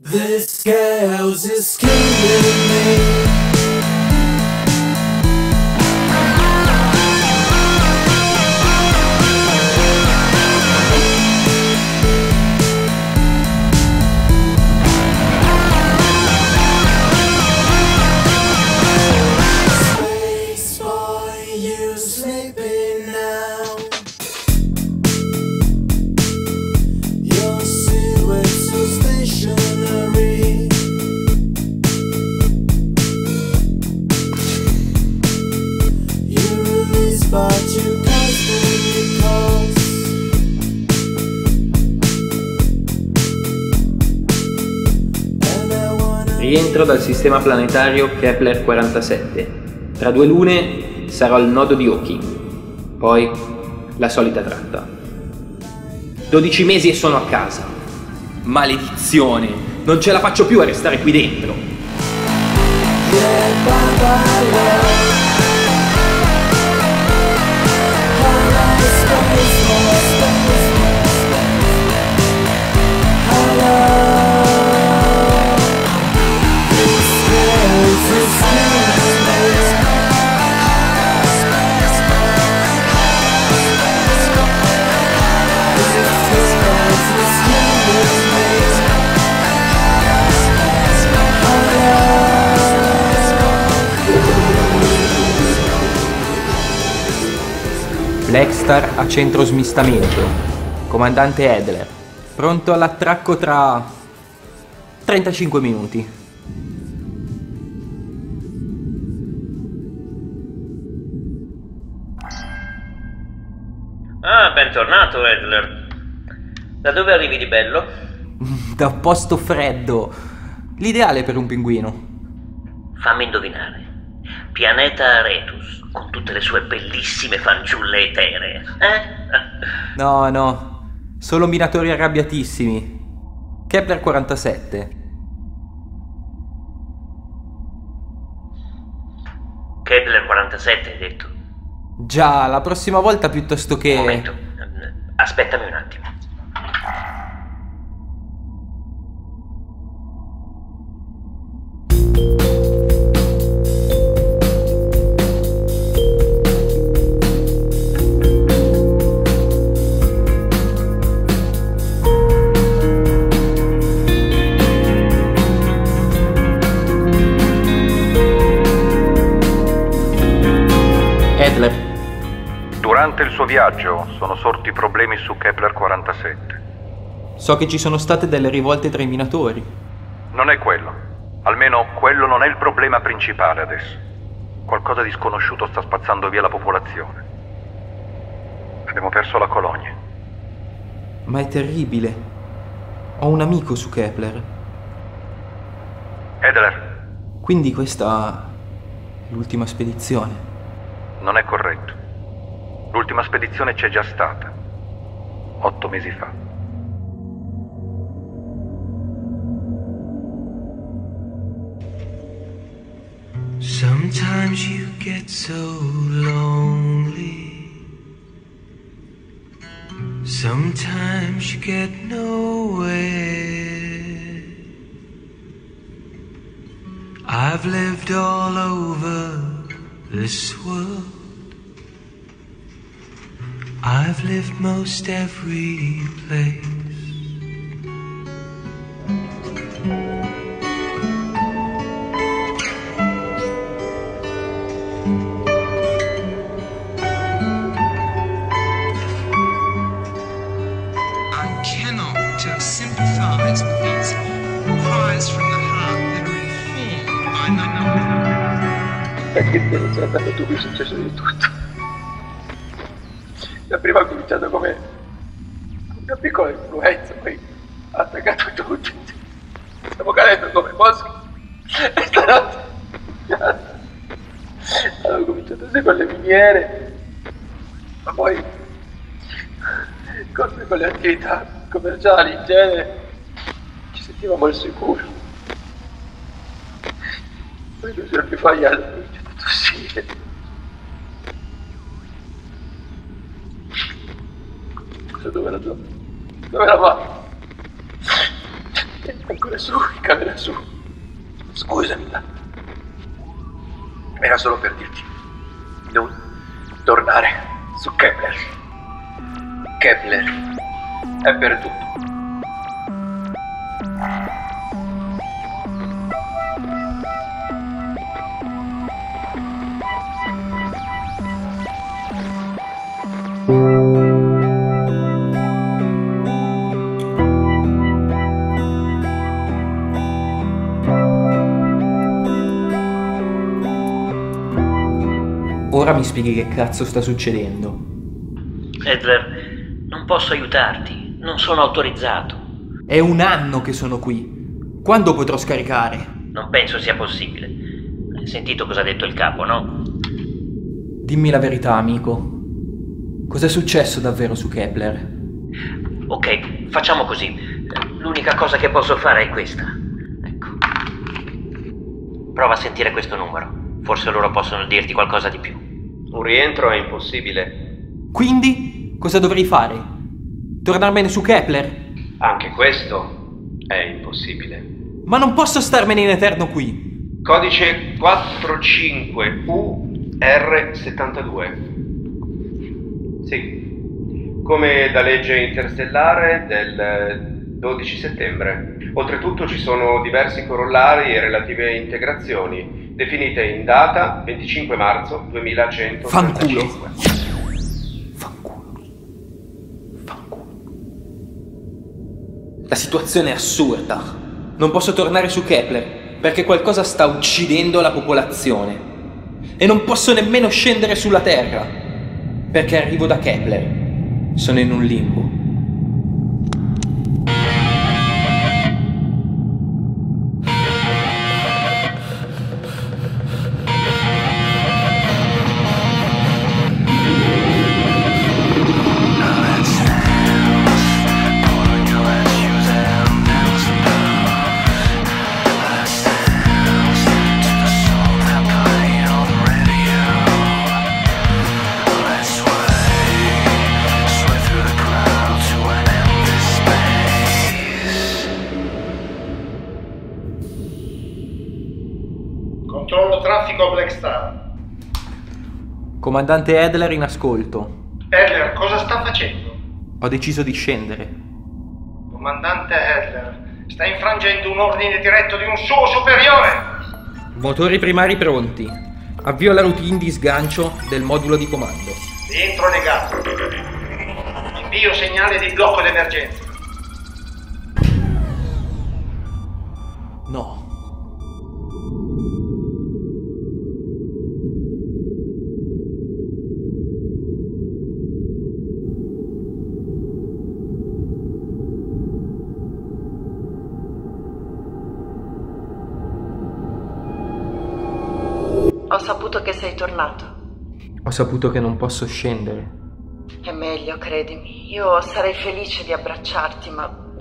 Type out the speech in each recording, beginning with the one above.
This chaos is killing me. Rientro dal sistema planetario Kepler-47. Tra due lune sarò al nodo di Hawking, poi la solita tratta. 12 mesi e sono a casa. Maledizione, non ce la faccio più a restare qui dentro. Blackstar a centro smistamento. Comandante Adler, pronto all'attracco tra 35 minuti. Ah, bentornato Adler. Da dove arrivi di bello? Da un posto freddo, l'ideale per un pinguino. Fammi indovinare. Pianeta Aretus, con tutte le sue bellissime fanciulle eteree, eh? No, no, solo minatori arrabbiatissimi. Kepler-47. Kepler-47 hai detto? Già, la prossima volta piuttosto che... Un momento, aspettami un attimo. Durante il suo viaggio sono sorti problemi su Kepler-47. So che ci sono state delle rivolte tra i minatori. Non è quello. Almeno quello non è il problema principale adesso. Qualcosa di sconosciuto sta spazzando via la popolazione. Abbiamo perso la colonia. Ma è terribile. Ho un amico su Kepler. Adler. Quindi questa è l'ultima spedizione. Non è corretto. L'ultima spedizione c'è già stata, 8 mesi fa. Sometimes you get so lonely. Sometimes you get nowhere. I've lived all over this world. I've lived most every place. I cannot sympathize with these cries from the heart that are informed by the number. Perché ti hanno trattato tu, che è successo di tutto. Da prima ho cominciato come una piccola influenza, poi ha attaccato tutti. Stiamo cadendo come mosche. E stanotte hanno cominciato sì con le miniere, ma poi con le attività commerciali in genere ci sentivamo al sicuro. Poi 2 giorni fa gli altri hanno cominciato a tossire. Dove era Giovanni? Dove eravamo? Ancora su, camera su. Scusami. Era solo per dirti. Non tornare su Kepler. Kepler è perduto. Ora mi spieghi che cazzo sta succedendo. Adler, non posso aiutarti, non sono autorizzato. È un anno che sono qui. Quando potrò scaricare? Non penso sia possibile. Hai sentito cosa ha detto il capo, no? Dimmi la verità, amico. Cos'è successo davvero su Kepler? Ok, facciamo così. L'unica cosa che posso fare è questa. Ecco. Prova a sentire questo numero. Forse loro possono dirti qualcosa di più. Un rientro è impossibile. Quindi, cosa dovrei fare? Tornarmene su Kepler? Anche questo è impossibile. Ma non posso starmene in eterno qui. Codice 45UR72. Sì, come da legge interstellare del 12 settembre. Oltretutto ci sono diversi corollari e relative integrazioni definite in data 25 marzo 2135. Fanculo. La situazione è assurda. Non posso tornare su Kepler perché qualcosa sta uccidendo la popolazione. E non posso nemmeno scendere sulla Terra perché arrivo da Kepler. Sono in un limbo. Controllo traffico a Blackstar. Comandante Adler in ascolto. Adler, cosa sta facendo? Ho deciso di scendere. Comandante Adler, sta infrangendo un ordine diretto di un suo superiore. Motori primari pronti. Avvio la routine di sgancio del modulo di comando. Rientro negato. Invio segnale di blocco d'emergenza. No. Ho saputo che sei tornato. Ho saputo che non posso scendere. È meglio, credimi. Io sarei felice di abbracciarti, ma...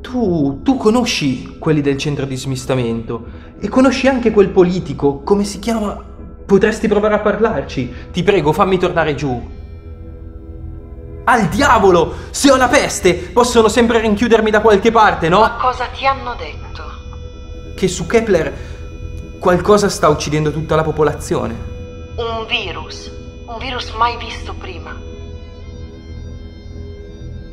Tu conosci quelli del centro di smistamento e conosci anche quel politico, come si chiama? Potresti provare a parlarci. Ti prego, fammi tornare giù. Al diavolo! Se ho la peste, possono sempre rinchiudermi da qualche parte, no? Ma cosa ti hanno detto? Che su Kepler... qualcosa sta uccidendo tutta la popolazione. Un virus mai visto prima.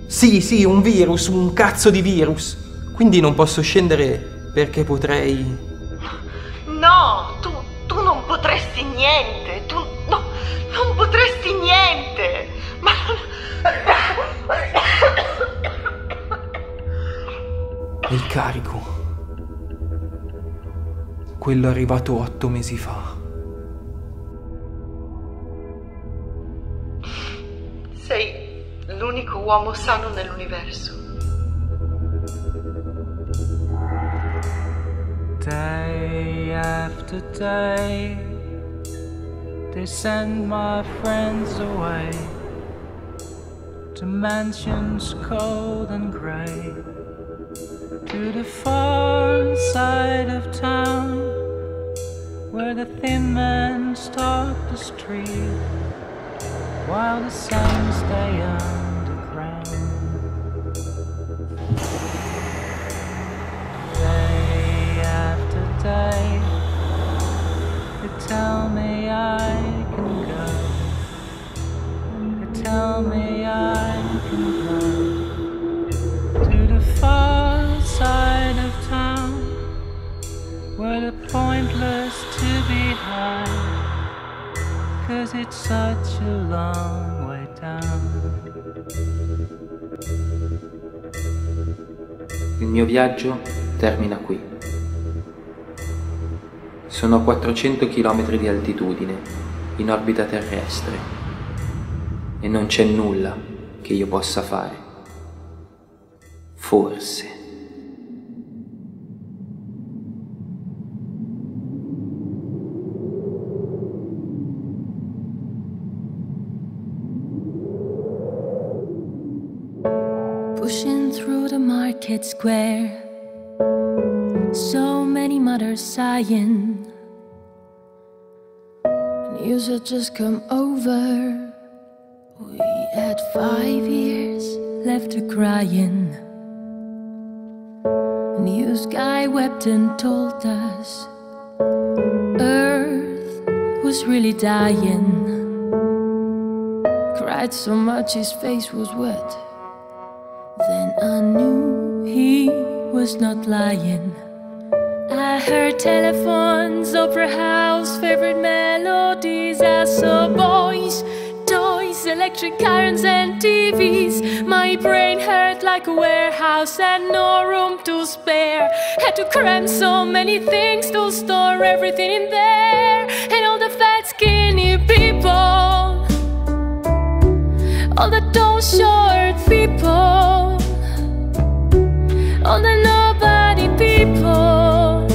Sì, un virus, un cazzo di virus. Quindi non posso scendere perché potrei... No, tu non potresti niente, non potresti niente. Ma... Il carico. Quello arrivato 8 mesi fa. Sei l'unico uomo sano nell'universo. Day after day, they send my friends away. Dimensions cold and grey. To the far side of town, where the thin men stalk the street while the sun stays underground. tell me I can go. You tell me I can go to the far side of town, where the pointless to be high, 'cause it's such a long way down. Il mio viaggio termina qui. Sono a 400 km di altitudine, in orbita terrestre, e non c'è nulla che io possa fare. Forse. Pushing through the market square, so many mothers sighing. You should just come over. We had 5 years left of crying. And you skywept and told us Earth was really dying. Cried so much his face was wet. Then I knew he was not lying. I heard telephones, opera house, favorite melodies. I saw boys, toys, electric irons and TVs. My brain hurt like a warehouse and no room to spare. Had to cram so many things to store everything in there. And all the fat skinny people, all the tall short people, all the nobody people,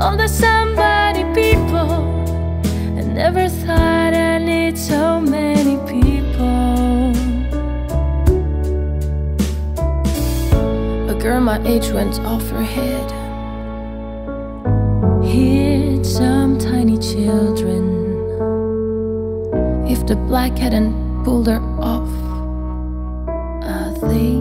all the somebody people. I never thought I need so many people. A girl my age went off her head, hit some tiny children. If the black hadn't pulled her off, I think